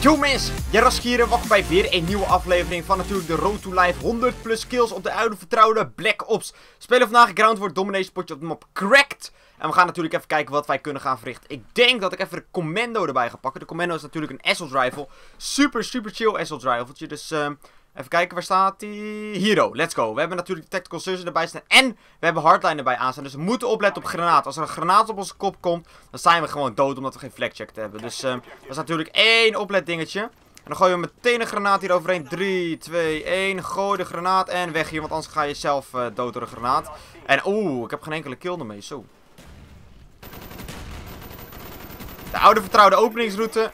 Yo mensen, Yarasky hier en welkom bij weer een nieuwe aflevering van natuurlijk de Road to Live 100+ Kills op de oude vertrouwde Black Ops. We spelen vandaag een Ground War Domination potje op de map Cracked. En we gaan natuurlijk even kijken wat wij kunnen gaan verrichten. Ik denk dat ik even de commando erbij ga pakken. De commando is natuurlijk een assault rifle. Super chill assault rifletje. Dus even kijken, waar staat die? Hero, let's go. We hebben natuurlijk de tactical surge erbij staan en we hebben hardline erbij aanstaan. Dus we moeten opletten op granaten. Als er een granaat op onze kop komt, dan zijn we gewoon dood omdat we geen flag check hebben. Dus dat is natuurlijk één oplet dingetje. En dan gooien we meteen een granaat hier overheen. 3, 2, 1. Gooi de granaat en weg hier, want anders ga je zelf dood door een granaat. En oeh, ik heb geen enkele kill ermee, zo. De oude vertrouwde openingsroute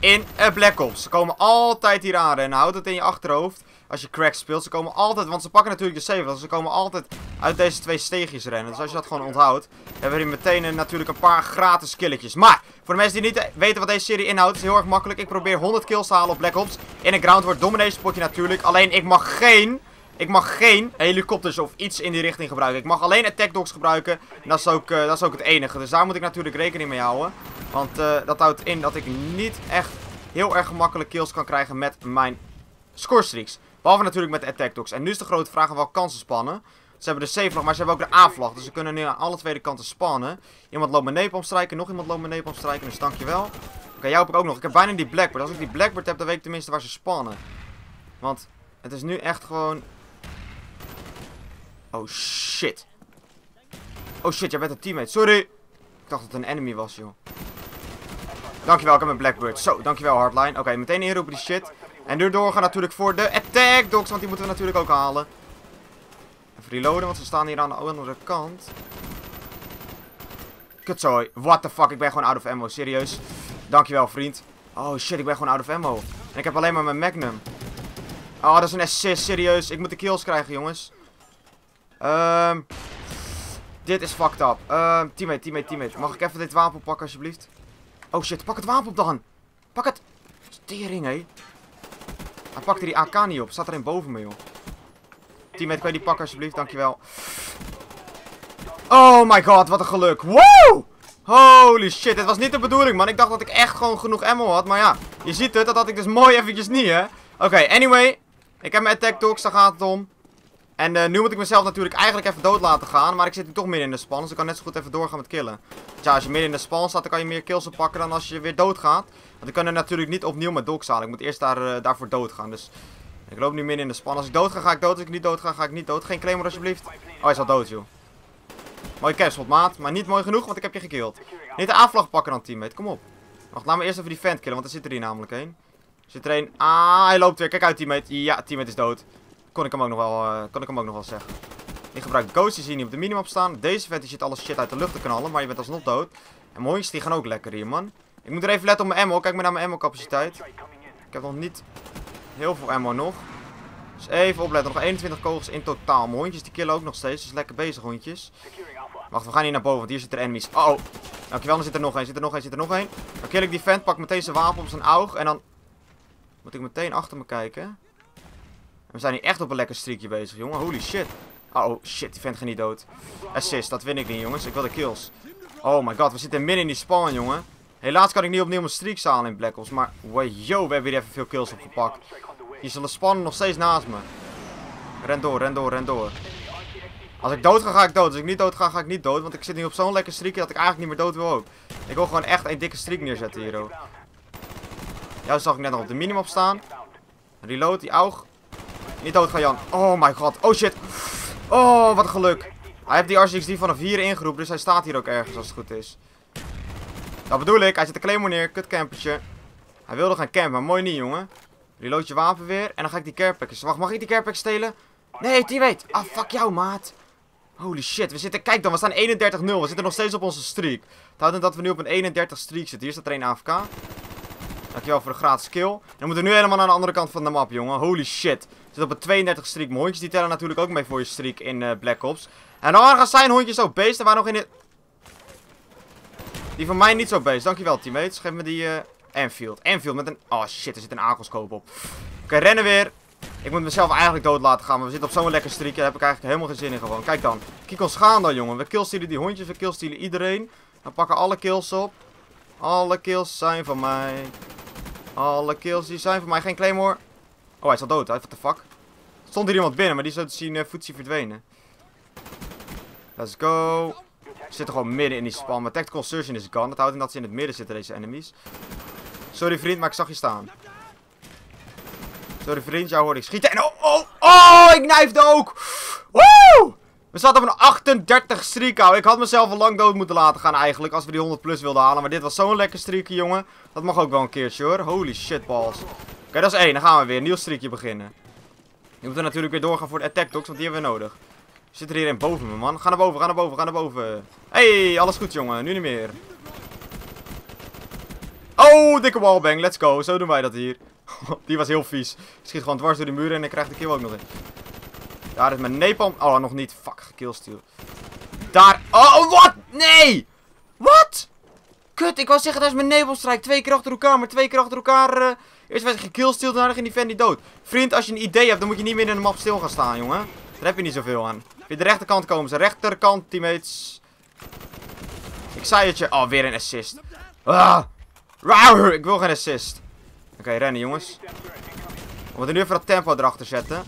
in Black Ops. Ze komen altijd hier aanrennen. Houd het in je achterhoofd. Als je Cracked speelt. Ze komen altijd. Want ze pakken natuurlijk de safe. Dus ze komen altijd uit deze twee steegjes rennen. Dus als je dat gewoon onthoudt. Hebben we hier meteen natuurlijk een paar gratis killetjes. Maar voor de mensen die niet weten wat deze serie inhoudt. Is heel erg makkelijk. Ik probeer 100 kills te halen op Black Ops. In een Ground War Domination potje natuurlijk. Alleen ik mag geen helikopters of iets in die richting gebruiken. Ik mag alleen attack dogs gebruiken. En dat is ook het enige. Dus daar moet ik natuurlijk rekening mee houden. Want dat houdt in dat ik niet echt heel erg gemakkelijk kills kan krijgen met mijn scorestreaks. Behalve natuurlijk met de attack dogs. En nu is de grote vraag welke kansen spannen. Ze hebben de C-vlag, maar ze hebben ook de A-vlag. Dus ze kunnen nu aan alle twee kanten spannen. Iemand loopt met napalm strike. Nog iemand loopt met napalm strike. Dus dankjewel. Oké, jou heb ik ook nog. Ik heb bijna die blackbird. Als ik die blackbird heb, dan weet ik tenminste waar ze spannen. Want het is nu echt gewoon... Oh shit. Oh shit, jij bent een teammate. Sorry. Ik dacht dat het een enemy was, joh. Dankjewel, ik heb mijn blackbird. Zo, dankjewel hardline. Oké, meteen inroepen die shit. En daardoor gaan natuurlijk voor de attack dogs, want die moeten we natuurlijk ook halen. Even reloaden, want ze staan hier aan de andere kant. Kutzooi. What the fuck, ik ben gewoon out of ammo. Serieus. Dankjewel, vriend. Oh shit, ik ben gewoon out of ammo. En ik heb alleen maar mijn magnum. Oh, dat is een assist. Serieus. Ik moet de kills krijgen, jongens. Dit is fucked up. Teammate. Mag ik even dit wapen pakken, alsjeblieft? Oh shit, pak het wapen op dan. Pak het. Tering, hé. Hij pakte die AK niet op. Staat er een boven me, joh. Teammate, kan je die pakken, alsjeblieft? Dankjewel. Oh my god, wat een geluk. Wow! Holy shit, dit was niet de bedoeling, man. Ik dacht dat ik echt gewoon genoeg ammo had. Maar ja, je ziet het. Dat had ik dus mooi eventjes niet, hè. Oké, anyway. Ik heb mijn attack dogs, daar gaat het om. En nu moet ik mezelf natuurlijk eigenlijk even dood laten gaan. Maar ik zit nu toch midden in de spawn. Dus ik kan net zo goed even doorgaan met killen. Want ja, als je midden in de spawn staat, dan kan je meer kills oppakken dan als je weer doodgaat. Want ik kan er natuurlijk niet opnieuw met dogs halen. Ik moet eerst daarvoor doodgaan. Dus ik loop nu midden in de spawn. Als ik dood ga, ga ik dood. Als ik niet dood ga, ga ik niet dood. Geen claymore alsjeblieft. Oh, hij is al dood, joh. Mooie capshot, maat. Maar niet mooi genoeg, want ik heb je gekild. Niet de aanvlag pakken dan, teammate. Kom op. Wacht, laat me eerst even die vent killen, want er zit er hier namelijk een. Zit er een. Ah, hij loopt weer. Kijk uit, teammate. Ja, teammate is dood. Kon ik hem ook nog wel zeggen. Ik gebruik de coaches hier niet op de minimap staan. Deze vent die zit alle shit uit de lucht te knallen. Maar je bent alsnog dood. En moois, die gaan ook lekker hier, man. Ik moet er even letten op mijn ammo. Kijk maar naar mijn ammo capaciteit. Ik heb nog niet heel veel ammo nog. Dus even opletten. Nog 21 kogels in totaal. Mijn hondjes die killen ook nog steeds. Dus lekker bezig, hondjes. Wacht, we gaan hier naar boven. Want hier zitten er enemies. Oh, oh. Dankjewel, dan zit er nog één. Zit er nog één. Dan kill ik die vent. Pak meteen zijn wapen op zijn oog. En dan moet ik meteen achter me kijken. We zijn hier echt op een lekker streakje bezig, jongen. Holy shit. Oh, shit. Die vent gaat niet dood. Assist. Dat win ik niet, jongens. Ik wil de kills. Oh my god. We zitten midden in die spawn, jongen. Helaas kan ik niet opnieuw mijn streaks halen in Black Ops. Maar, wajo. We hebben hier even veel kills opgepakt. Hier zullen spannen nog steeds naast me. Ren door. Als ik dood ga, ga ik dood. Als ik niet dood ga, ga ik niet dood. Want ik zit nu op zo'n lekker streakje dat ik eigenlijk niet meer dood wil ook. Ik wil gewoon echt een dikke streak neerzetten hier, hoor. Juist zag ik net nog op de minimap staan. Reload. Die aug. Niet doodgaan, Jan. Oh my god. Oh shit. Oh, wat een geluk. Hij heeft die RCXD vanaf hier ingeroepen. Dus hij staat hier ook ergens als het goed is. Dat bedoel ik. Hij zet de claymore neer. Kut campertje. Hij wilde gaan campen, maar mooi niet, jongen. Reload je wapen weer. En dan ga ik die carepackers. Wacht, mag ik die carepackers stelen? Nee, die weet. Ah, fuck jou, maat. Holy shit. We zitten... Kijk dan, we staan 31-0. We zitten nog steeds op onze streak. Het houdt in dat we nu op een 31 streak zitten. Hier staat er een AFK. Dankjewel voor de gratis kill. En we moeten nu helemaal aan de andere kant van de map, jongen. Holy shit. Zit op een 32 streak. Mijn hondjes die tellen natuurlijk ook mee voor je streak in Black Ops. En dan gaan zijn hondjes zo beesten. Waar nog in dit... Die van mij niet zo beest. Dankjewel, teammates. Geef me die Enfield. Enfield met een... Oh shit, er zit een AK-scope op. Oké, rennen weer. Ik moet mezelf eigenlijk dood laten gaan. Maar we zitten op zo'n lekker streak. Daar heb ik eigenlijk helemaal geen zin in gewoon. Kijk dan. Kijk ons gaan dan, jongen. We killstealen die hondjes. We killstealen iedereen. We pakken alle kills op. Alle kills zijn van mij. Alle kills die zijn van mij. Geen claymore. Oh, hij is al dood. What the fuck? Stond hier iemand binnen, maar die is zo te zien voetsie verdwenen. Let's go. Ze zitten gewoon midden in die spawn. Maar tactical surge is gone. Dat houdt in dat ze in het midden zitten, deze enemies. Sorry vriend, maar ik zag je staan. Sorry vriend, jou hoorde ik schieten. En oh, ik knijfde ook. Woe! We zaten op een 38 streak, ouwe. Ik had mezelf al lang dood moeten laten gaan eigenlijk. Als we die 100 plus wilden halen. Maar dit was zo'n lekker streakje, jongen. Dat mag ook wel een keertje, hoor. Holy shit, balls. Oké, dat is één. Dan gaan we weer. Een nieuw streakje beginnen. Nu moeten we natuurlijk weer doorgaan voor de attack dogs. Want die hebben we nodig. We zitten hier in boven me, man. Ga naar boven, ga naar boven, ga naar boven. Hey, alles goed, jongen. Nu niet meer. Oh, dikke wallbang. Let's go. Zo doen wij dat hier. Die was heel vies. Ik schiet gewoon dwars door de muren en ik krijg de kill ook nog in. Daar is mijn napalm. Oh, nog niet. Fuck, killsteal. Daar. Oh, wat? Nee! Wat? Kut, ik wou zeggen, daar is mijn napalm strike. 2 keer achter elkaar, maar 2 keer achter elkaar. Eerst werd ik gekillsteal, daarna ging die vent niet dood. Vriend, als je een idee hebt, dan moet je niet meer in de map stil gaan staan, jongen. Daar heb je niet zoveel aan. Weer de rechterkant komen ze. Rechterkant, teammates. Ik zei het je. Oh, weer een assist. Ah. Rawr, ik wil geen assist. Oké, rennen, jongens. We moeten nu even dat tempo erachter zetten.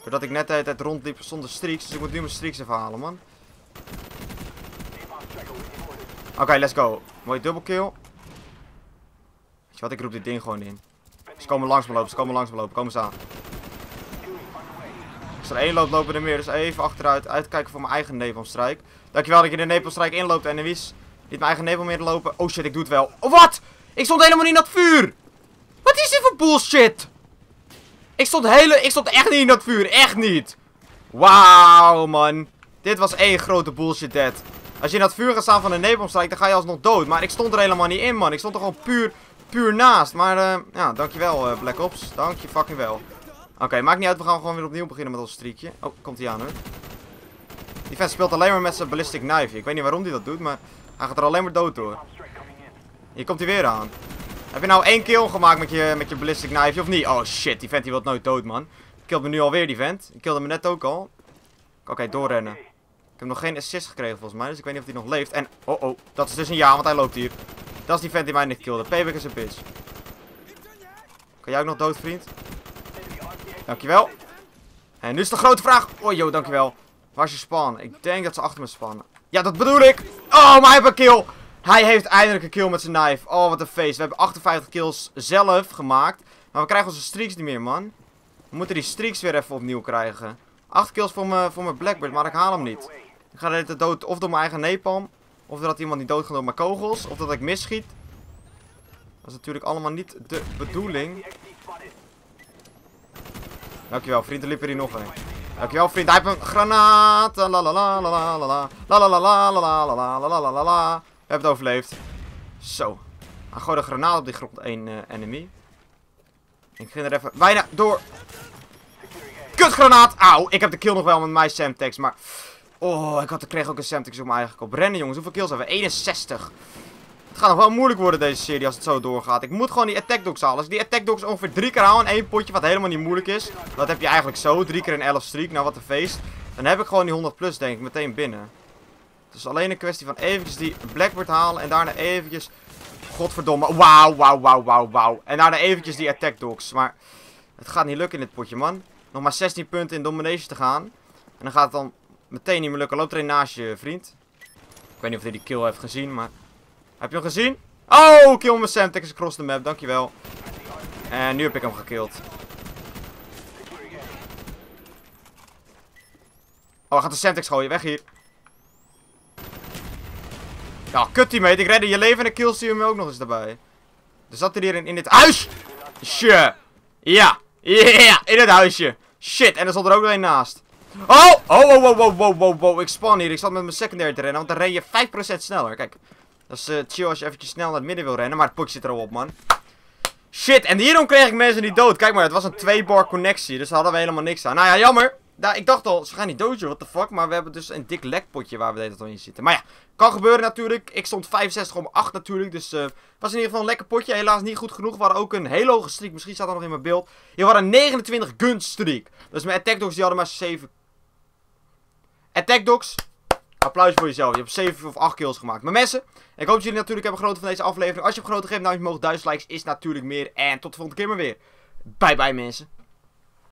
Doordat ik net de hele tijd rondliep zonder streaks. Dus ik moet nu mijn streaks even halen, man. Oké, let's go. Mooie dubbelkill. Weet je wat, ik roep dit ding gewoon in. Ze komen langs me lopen, ze komen langs me lopen. Komen ze aan. Als er één loopt, lopen er meer. Dus even achteruit. Uitkijken voor mijn eigen napalm strike. Dankjewel dat je de napalm strike inloopt, enemies. Niet mijn eigen napalm meer te lopen. Oh shit, ik doe het wel. Oh, wat? Ik stond helemaal niet in dat vuur. Wat is dit voor bullshit? Ik stond echt niet in dat vuur. Echt niet. Wauw, man. Dit was één grote bullshit, dead. Als je in dat vuur gaat staan van een napalm strike, dan ga je alsnog dood. Maar ik stond er helemaal niet in, man. Ik stond er gewoon puur naast. Maar, ja, dankjewel, Black Ops. Dank je fucking wel. Oké, maakt niet uit. We gaan gewoon weer opnieuw beginnen met ons streakje. Oh, komt hij aan, hoor. Die vent speelt alleen maar met zijn ballistic knife. Ik weet niet waarom hij dat doet, maar hij gaat er alleen maar dood door. Hier komt hij weer aan. Heb je nou 1 kill gemaakt met je ballistic knife of niet? Oh shit, die vent die wil nooit dood, man. Killt me nu alweer, die vent. Ik kilde me net ook al. Oké, doorrennen. Ik heb nog geen assist gekregen volgens mij, dus ik weet niet of hij nog leeft. En, oh, dat is dus een ja, want hij loopt hier. Dat is die vent die mij net kilde. Payback is een bitch. Kan jij ook nog dood, vriend? Dankjewel. En nu is de grote vraag. Oh joh, dankjewel. Waar is je spawn? Ik denk dat ze achter me spannen. Ja, dat bedoel ik. Oh, maar hij heeft een kill. Hij heeft eindelijk een kill met zijn knife. Oh, wat een feest. We hebben 58 kills zelf gemaakt. Maar we krijgen onze streaks niet meer, man. We moeten die streaks weer even opnieuw krijgen. 8 kills voor mijn blackbird, maar ik haal hem niet. Ik ga de hele tijd dood of door mijn eigen napalm. Of doordat iemand niet dood gaat door mijn kogels. Of dat ik misschiet. Dat is natuurlijk allemaal niet de bedoeling. Dankjewel, vriend. Er liep er hier nog een. Dankjewel, vriend. Hij heeft een granaat. La la la la la la la la la la la la la. We hebben het overleefd. Zo. Hij gooit een granaat op die grond. 1 enemy. Ik ging er even bijna door. Kutgranaat. Auw. Ik heb de kill nog wel met mijn Semtex. Maar. Oh, ik kreeg ook een Semtex op mijn eigen kop. Rennen, jongens. Hoeveel kills hebben we? 61. Het gaat nog wel moeilijk worden deze serie als het zo doorgaat. Ik moet gewoon die attack dogs halen. Als ik die attack dogs ongeveer 3 keer haal in 1 potje. Wat helemaal niet moeilijk is. Dat heb je eigenlijk zo. 3 keer in 11 streak. Nou, wat een feest. Dan heb ik gewoon die 100 plus denk ik meteen binnen. Het is alleen een kwestie van eventjes die Blackbird halen en daarna eventjes... Godverdomme. Wauw, wauw, wauw, wauw, wauw. En daarna eventjes die attack dogs. Maar het gaat niet lukken in dit potje, man. Nog maar 16 punten in domination te gaan. En dan gaat het dan meteen niet meer lukken. Loop er een naast je, vriend. Ik weet niet of hij die kill heeft gezien, maar... Heb je hem gezien? Oh, kill me Semtex across the map. Dankjewel. En nu heb ik hem gekillt. Oh, hij gaat de Semtex gooien. Weg hier. Ja, kut teammate, ik redde je leven en de kills zie je ook nog eens daarbij. Er zat er hier in dit huisje. Ja, ja, in het huisje. Shit, en er stond er ook nog een naast. Oh, wow, ik spawn hier. Ik zat met mijn secondary te rennen, want dan ren je 5% sneller. Kijk, dat is chill als je eventjes snel naar het midden wil rennen, maar het potje zit er al op, man. Shit, en hierom kreeg ik mensen niet dood. Kijk maar, het was een 2-bar connectie, dus daar hadden we helemaal niks aan. Nou ja, jammer. Nou, ik dacht al, ze gaan niet doodje, what the fuck. Maar we hebben dus een dik lekpotje waar we deze in zitten. Maar ja, kan gebeuren natuurlijk. Ik stond 65 om 8 natuurlijk. Dus het was in ieder geval een lekker potje. Helaas niet goed genoeg. We hadden ook een hele hoge streak. Misschien staat dat nog in mijn beeld. Hier waren 29 gun streak. Dus mijn attack dogs die hadden maar 7. Attack dogs. Applaus voor jezelf. Je hebt 7 of 8 kills gemaakt. Maar mensen, ik hoop dat jullie natuurlijk hebben genoten van deze aflevering. Als je hebt genoten, geef nou je mogelijk 1000 likes. Is natuurlijk meer. En tot de volgende keer maar weer. Bye bye mensen.